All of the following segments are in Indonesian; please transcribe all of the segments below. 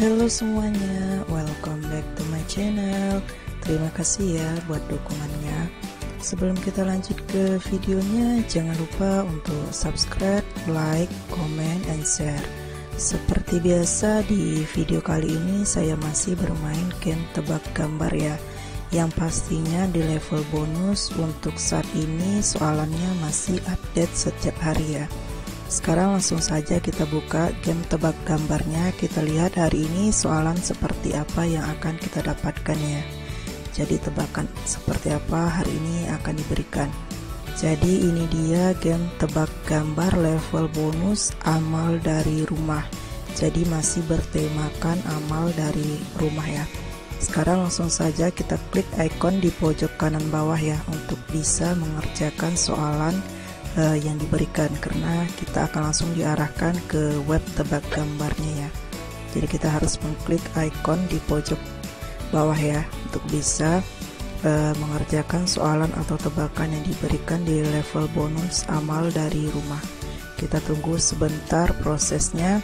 Halo semuanya, welcome back to my channel. Terima kasih ya buat dukungannya. Sebelum kita lanjut ke videonya, jangan lupa untuk subscribe, like, comment, and share. Seperti biasa di video kali ini saya masih bermain game tebak gambar ya, yang pastinya di level bonus. Untuk saat ini soalannya masih update setiap hari ya. Sekarang langsung saja kita buka game tebak gambarnya. Kita lihat hari ini soalan seperti apa yang akan kita dapatkan ya. Jadi tebakan seperti apa hari ini akan diberikan. Jadi ini dia game tebak gambar level bonus amal dari rumah. Jadi masih bertemakan amal dari rumah ya. Sekarang langsung saja kita klik ikon di pojok kanan bawah ya, untuk bisa mengerjakan soalan yang diberikan, karena kita akan langsung diarahkan ke web tebak gambarnya ya. Jadi kita harus mengklik ikon di pojok bawah ya, untuk bisa mengerjakan soalan atau tebakan yang diberikan di level bonus amal dari rumah. Kita tunggu sebentar prosesnya.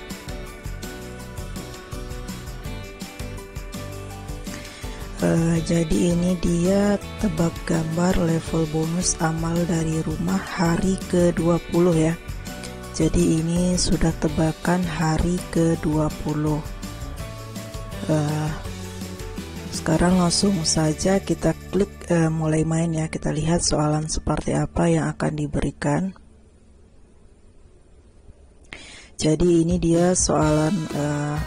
Jadi ini dia tebak gambar level bonus amal dari rumah hari ke-20 ya. Jadi ini sudah tebakan hari ke-20. Sekarang langsung saja kita klik mulai main ya. Kita lihat soalan seperti apa yang akan diberikan. Jadi ini dia soalan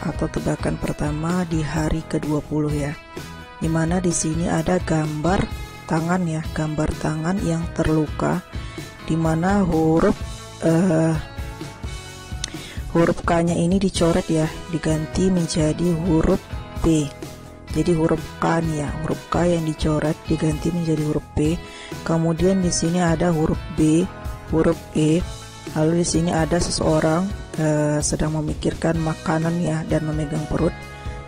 atau tebakan pertama di hari ke-20 ya. Dimana di sini ada gambar tangan ya, gambar tangan yang terluka, dimana huruf K-nya ini dicoret ya, diganti menjadi huruf P. Jadi huruf K nih ya, huruf K yang dicoret diganti menjadi huruf P. Kemudian di sini ada huruf B, huruf E. Lalu di sini ada seseorang sedang memikirkan makanan ya, dan memegang perut.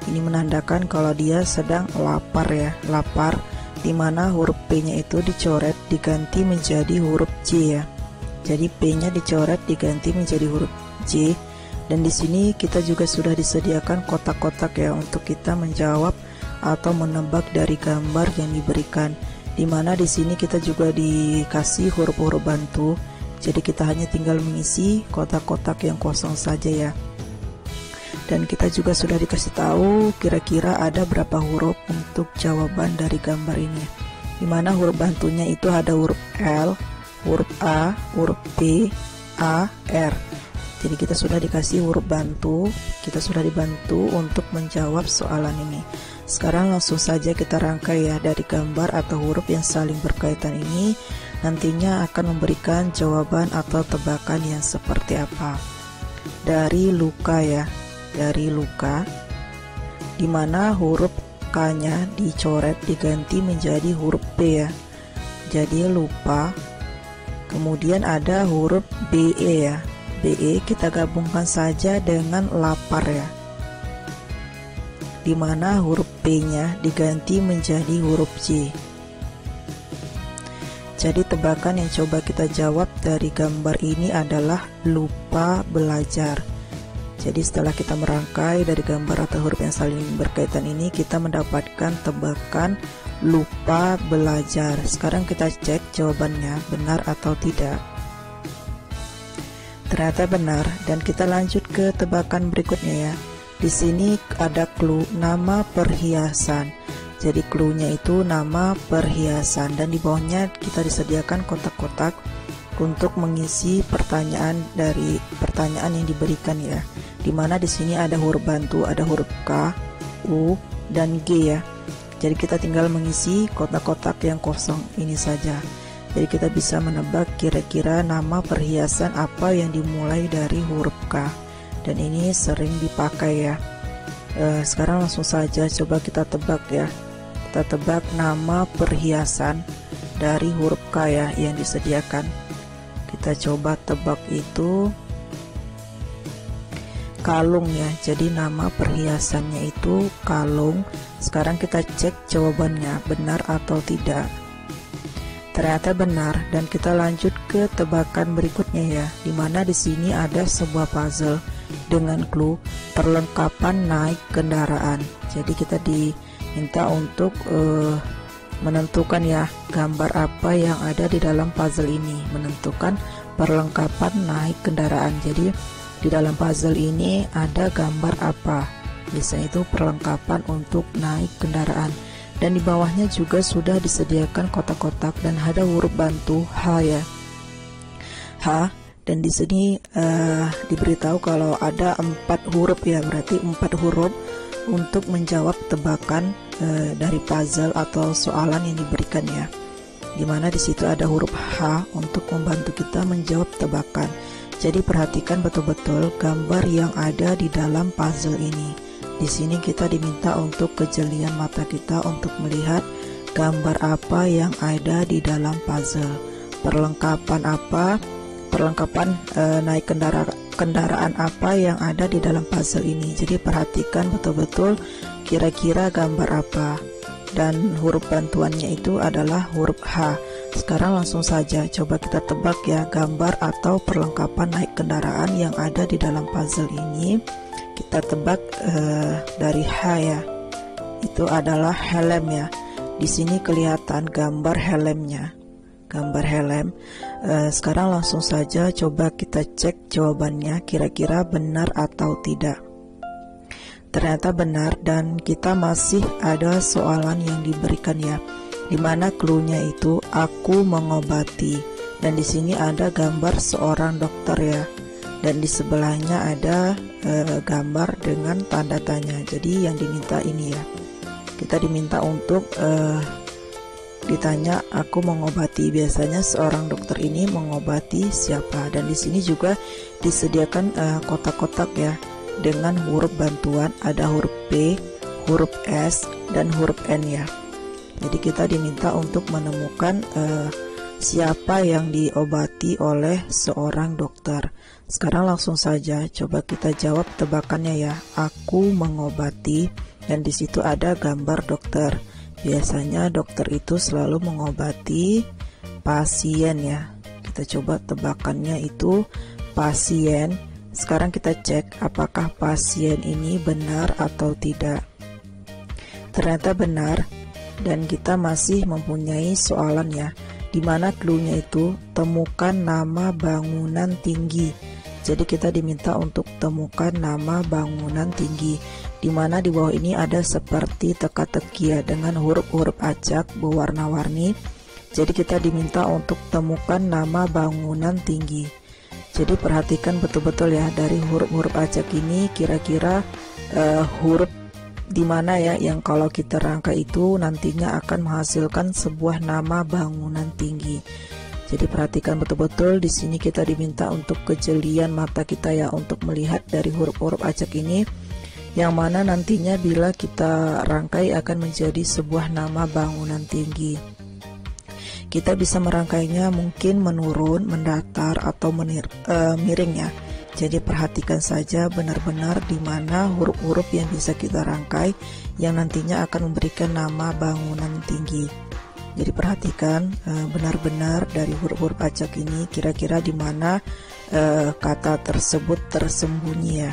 Ini menandakan kalau dia sedang lapar ya, lapar, dimana huruf P-nya itu dicoret diganti menjadi huruf C ya. Jadi P-nya dicoret diganti menjadi huruf C. Dan di sini kita juga sudah disediakan kotak-kotak ya, untuk kita menjawab atau menebak dari gambar yang diberikan. Dimana di sini kita juga dikasih huruf-huruf bantu. Jadi kita hanya tinggal mengisi kotak-kotak yang kosong saja ya. Dan kita juga sudah dikasih tahu kira-kira ada berapa huruf untuk jawaban dari gambar ini. Dimana huruf bantunya itu ada huruf L, huruf A, huruf P, A, R. Jadi kita sudah dikasih huruf bantu, kita sudah dibantu untuk menjawab soalan ini. Sekarang langsung saja kita rangkai ya, dari gambar atau huruf yang saling berkaitan ini nantinya akan memberikan jawaban atau tebakan yang seperti apa. Dari luka ya, dari luka, dimana huruf K-nya dicoret diganti menjadi huruf P ya, jadi lupa. Kemudian ada huruf BE ya, BE kita gabungkan saja dengan lapar ya, dimana huruf P-nya diganti menjadi huruf C. Jadi tebakan yang coba kita jawab dari gambar ini adalah lupa belajar. Jadi setelah kita merangkai dari gambar atau huruf yang saling berkaitan ini, kita mendapatkan tebakan lupa belajar. Sekarang kita cek jawabannya benar atau tidak. Ternyata benar, dan kita lanjut ke tebakan berikutnya ya. Di sini ada clue nama perhiasan. Jadi clue-nya itu nama perhiasan, dan di bawahnya kita disediakan kotak-kotak untuk mengisi pertanyaan dari pertanyaan yang diberikan ya. Dimana di sini ada huruf bantu, ada huruf K, U, dan G ya. Jadi kita tinggal mengisi kotak-kotak yang kosong ini saja. Jadi kita bisa menebak kira-kira nama perhiasan apa yang dimulai dari huruf K. Dan ini sering dipakai ya. Sekarang langsung saja coba kita tebak ya. Kita tebak nama perhiasan dari huruf K ya, yang disediakan. Kita coba tebak itu kalung ya, jadi nama perhiasannya itu kalung. Sekarang kita cek jawabannya benar atau tidak. Ternyata benar, dan kita lanjut ke tebakan berikutnya ya. Dimana di sini ada sebuah puzzle. dengan clue perlengkapan naik kendaraan. Jadi kita diminta untuk menentukan ya gambar apa yang ada di dalam puzzle ini, menentukan perlengkapan naik kendaraan. Jadi di dalam puzzle ini ada gambar apa, biasanya itu perlengkapan untuk naik kendaraan. Dan di bawahnya juga sudah disediakan kotak-kotak dan ada huruf bantu H ya, H. Dan di sini diberitahu kalau ada 4 huruf ya, berarti 4 huruf untuk menjawab tebakan dari puzzle atau soalan yang diberikan ya, dimana disitu ada huruf H untuk membantu kita menjawab tebakan. Jadi perhatikan betul-betul gambar yang ada di dalam puzzle ini. Di sini kita diminta untuk kejelian mata kita untuk melihat gambar apa yang ada di dalam puzzle, perlengkapan apa, perlengkapan naik kendaraan apa yang ada di dalam puzzle ini. Jadi perhatikan betul-betul kira-kira gambar apa, dan huruf bantuannya itu adalah huruf H. Sekarang langsung saja coba kita tebak ya gambar atau perlengkapan naik kendaraan yang ada di dalam puzzle ini. Kita tebak dari H ya, itu adalah helm ya. Di sini kelihatan gambar helmnya, gambar helm. Sekarang langsung saja coba kita cek jawabannya, kira-kira benar atau tidak. Ternyata benar, dan kita masih ada soalan yang diberikan ya, dimana cluenya itu aku mengobati, dan di sini ada gambar seorang dokter ya, dan di sebelahnya ada gambar dengan tanda tanya. Jadi yang diminta ini ya, kita diminta untuk ditanya aku mengobati, biasanya seorang dokter ini mengobati siapa. Dan di sini juga disediakan kotak-kotak ya dengan huruf bantuan, ada huruf P, huruf S, dan huruf N ya. Jadi kita diminta untuk menemukan siapa yang diobati oleh seorang dokter. Sekarang langsung saja coba kita jawab tebakannya ya, aku mengobati, dan di situ ada gambar dokter. Biasanya dokter itu selalu mengobati pasien ya. Kita coba tebakannya itu pasien. Sekarang kita cek apakah pasien ini benar atau tidak. Ternyata benar, dan kita masih mempunyai soalan ya, dimana cluenya itu temukan nama bangunan tinggi. Jadi kita diminta untuk temukan nama bangunan tinggi, dimana di bawah ini ada seperti teka-teki ya, dengan huruf-huruf acak berwarna-warni. Jadi kita diminta untuk temukan nama bangunan tinggi. Jadi perhatikan betul-betul ya dari huruf-huruf acak ini, kira-kira huruf dimana ya yang kalau kita rangka itu nantinya akan menghasilkan sebuah nama bangunan tinggi. Jadi perhatikan betul-betul, di sini kita diminta untuk kejelian mata kita ya, untuk melihat dari huruf-huruf acak ini, yang mana nantinya bila kita rangkai akan menjadi sebuah nama bangunan tinggi. Kita bisa merangkainya mungkin menurun, mendatar, atau miring ya. Jadi perhatikan saja benar-benar di mana huruf-huruf yang bisa kita rangkai yang nantinya akan memberikan nama bangunan tinggi. Jadi perhatikan benar-benar dari huruf-huruf acak ini, kira-kira di mana kata tersebut tersembunyi ya.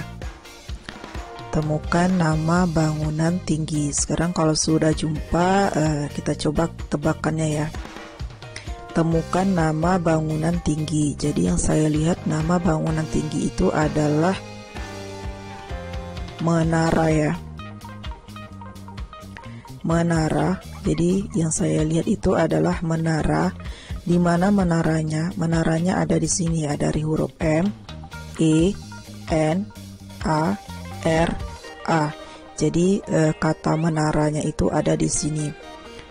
Temukan nama bangunan tinggi. Sekarang kalau sudah jumpa, kita coba tebakannya ya, temukan nama bangunan tinggi. Jadi yang saya lihat nama bangunan tinggi itu adalah menara ya, menara. Jadi yang saya lihat itu adalah menara, dimana menaranya ada di sini ya, dari huruf M, E, N, A, R, A. Jadi kata menaranya itu ada di sini.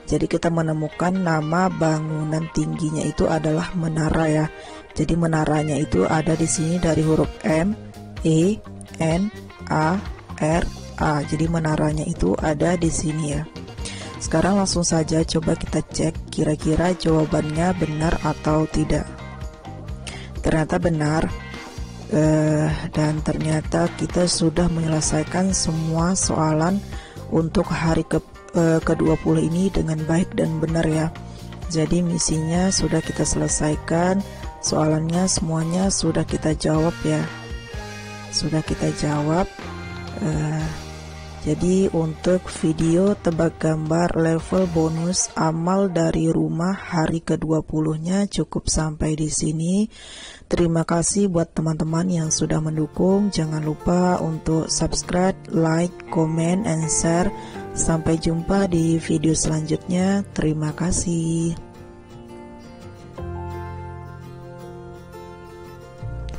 Jadi kita menemukan nama bangunan tingginya itu adalah menara ya. Jadi menaranya itu ada di sini dari huruf M, E, N, A, R, A. Jadi menaranya itu ada di sini ya. Sekarang langsung saja coba kita cek kira-kira jawabannya benar atau tidak. Ternyata benar. Dan ternyata kita sudah menyelesaikan semua soalan untuk hari ke-20 ini dengan baik dan benar ya. Jadi misinya sudah kita selesaikan, soalannya semuanya sudah kita jawab ya. sudah kita jawab. Jadi untuk video tebak gambar level bonus amal dari rumah hari ke-20-nya cukup sampai di sini. Terima kasih buat teman-teman yang sudah mendukung. Jangan lupa untuk subscribe, like, comment, and share. Sampai jumpa di video selanjutnya. Terima kasih.